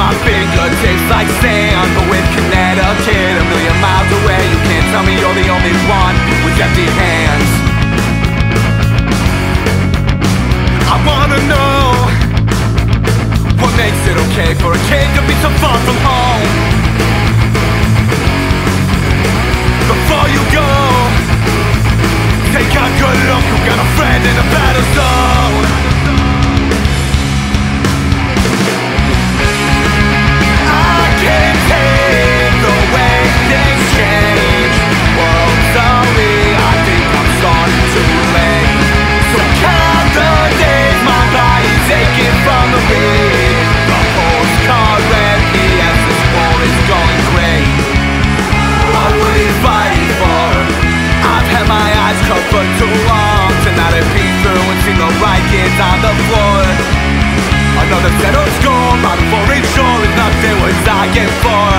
my fingertips like sand. But with Connecticut a million miles away, you can't tell me you're the only one with empty hands. I wanna know what makes it okay for a kid to be so far from home. Before you go, take a good look. You got a friend in a battle zone. On the floor, another settled score. My foreign shore is not there. What I get for?